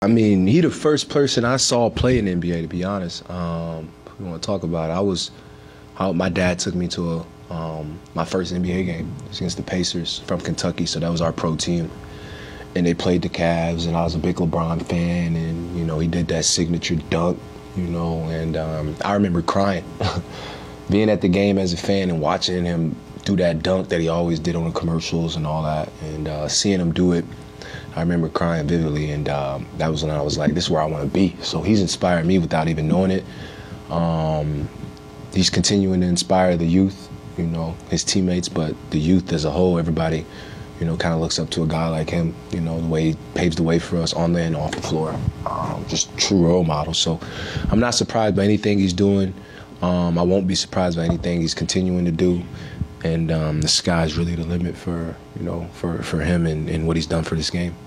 I mean, he the first person I saw play in the NBA, to be honest. We want to talk about it. My dad took me to my first NBA game. It was against the Pacers from Kentucky, so that was our pro team. And they played the Cavs, and I was a big LeBron fan, and, you know, he did that signature dunk, you know, and I remember crying. Being at the game as a fan and watching him do that dunk that he always did on the commercials and all that, and seeing him do it, I remember crying vividly, and that was when I was like, this is where I want to be. So he's inspired me without even knowing it. He's continuing to inspire the youth, you know, his teammates, but the youth as a whole, everybody, you know, kind of looks up to a guy like him, you know, the way he paves the way for us on the and off the floor. Just true role model. So I'm not surprised by anything he's doing. I won't be surprised by anything he's continuing to do. And the sky's really the limit for him and what he's done for this game.